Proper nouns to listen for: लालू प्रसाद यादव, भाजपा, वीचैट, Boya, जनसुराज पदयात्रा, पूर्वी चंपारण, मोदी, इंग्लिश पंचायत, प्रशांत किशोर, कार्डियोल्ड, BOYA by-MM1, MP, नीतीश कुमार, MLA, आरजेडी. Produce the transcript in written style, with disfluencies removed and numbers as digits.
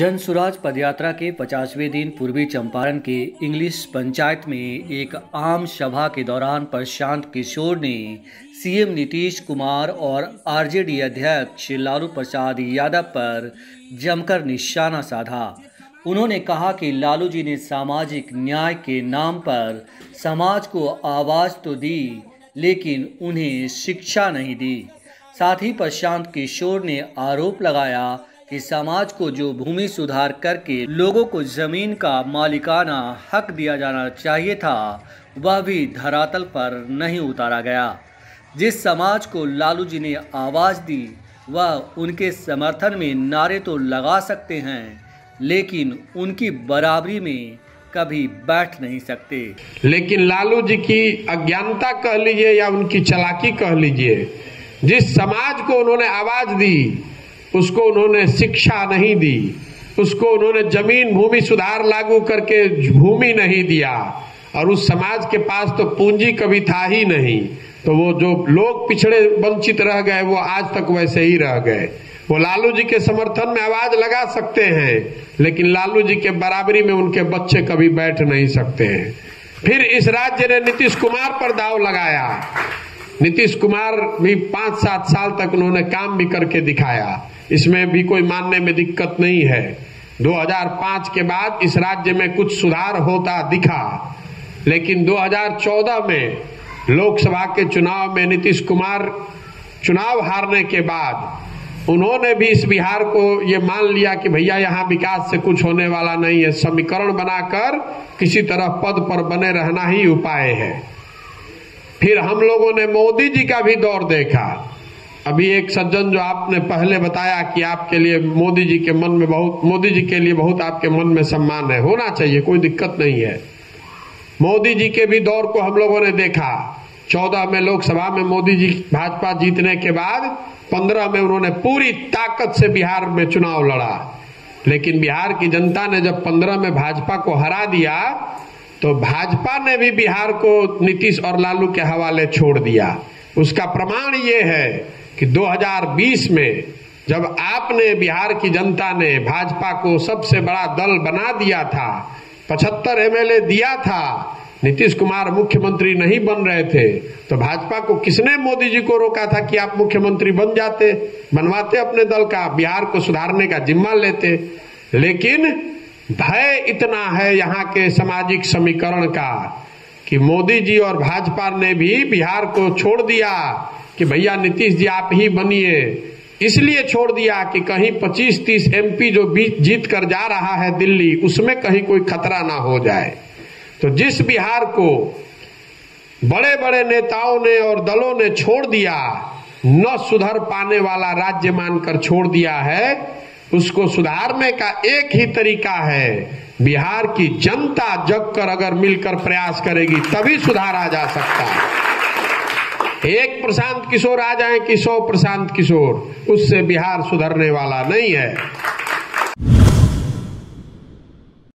जनसुराज पदयात्रा के 50वें दिन पूर्वी चंपारण के इंग्लिश पंचायत में एक आम सभा के दौरान प्रशांत किशोर ने सीएम नीतीश कुमार और आरजेडी अध्यक्ष लालू प्रसाद यादव पर जमकर निशाना साधा। उन्होंने कहा कि लालू जी ने सामाजिक न्याय के नाम पर समाज को आवाज़ तो दी, लेकिन उन्हें शिक्षा नहीं दी। साथ ही प्रशांत किशोर ने आरोप लगाया कि समाज को जो भूमि सुधार करके लोगों को जमीन का मालिकाना हक दिया जाना चाहिए था, वह भी धरातल पर नहीं उतारा गया। जिस समाज को लालू जी ने आवाज़ दी, वह उनके समर्थन में नारे तो लगा सकते हैं, लेकिन उनकी बराबरी में कभी बैठ नहीं सकते। लेकिन लालू जी की अज्ञानता कह लीजिए या उनकी चालाकी कह लीजिए, जिस समाज को उन्होंने आवाज़ दी उसको उन्होंने शिक्षा नहीं दी, उसको उन्होंने जमीन भूमि सुधार लागू करके भूमि नहीं दिया, और उस समाज के पास तो पूंजी कभी था ही नहीं। तो वो जो लोग पिछड़े वंचित रह गए वो आज तक वैसे ही रह गए। वो लालू जी के समर्थन में आवाज लगा सकते हैं, लेकिन लालू जी के बराबरी में उनके बच्चे कभी बैठ नहीं सकते हैं। फिर इस राज्य ने नीतीश कुमार पर दाव लगाया। नीतीश कुमार भी 5-7 साल तक उन्होंने काम भी करके दिखाया, इसमें भी कोई मानने में दिक्कत नहीं है। 2005 के बाद इस राज्य में कुछ सुधार होता दिखा, लेकिन 2014 में लोकसभा के चुनाव में नीतीश कुमार चुनाव हारने के बाद उन्होंने भी इस बिहार को ये मान लिया कि भैया यहाँ विकास से कुछ होने वाला नहीं है, समीकरण बनाकर किसी तरह पद पर बने रहना ही उपाय है। फिर हम लोगों ने मोदी जी का भी दौर देखा। अभी एक सज्जन जो आपने पहले बताया कि आपके लिए मोदी जी के लिए बहुत आपके मन में सम्मान है, होना चाहिए, कोई दिक्कत नहीं है। मोदी जी के भी दौर को हम लोगों ने देखा। 14 में लोकसभा में मोदी जी भाजपा जीतने के बाद 15 में उन्होंने पूरी ताकत से बिहार में चुनाव लड़ा, लेकिन बिहार की जनता ने जब 15 में भाजपा को हरा दिया तो भाजपा ने भी बिहार को नीतीश और लालू के हवाले छोड़ दिया। उसका प्रमाण ये है कि 2020 में जब आपने बिहार की जनता ने भाजपा को सबसे बड़ा दल बना दिया था, 75 MLA दिया था, नीतीश कुमार मुख्यमंत्री नहीं बन रहे थे, तो भाजपा को किसने मोदी जी को रोका था कि आप मुख्यमंत्री बन जाते, बनवाते अपने दल का, बिहार को सुधारने का जिम्मा लेते। लेकिन भय इतना है यहाँ के सामाजिक समीकरण का कि मोदी जी और भाजपा ने भी बिहार को छोड़ दिया कि भैया नीतीश जी आप ही बनिए। इसलिए छोड़ दिया कि कहीं 25-30 MP जो जीत कर जा रहा है दिल्ली, उसमें कहीं कोई खतरा ना हो जाए। तो जिस बिहार को बड़े बड़े नेताओं ने और दलों ने छोड़ दिया, न सुधर पाने वाला राज्य मानकर छोड़ दिया है, उसको सुधारने का एक ही तरीका है, बिहार की जनता जग कर अगर मिलकर प्रयास करेगी तभी सुधारा जा सकता है। एक प्रशांत किशोर आ जाए कि 100 प्रशांत किशोर, उससे बिहार सुधरने वाला नहीं है।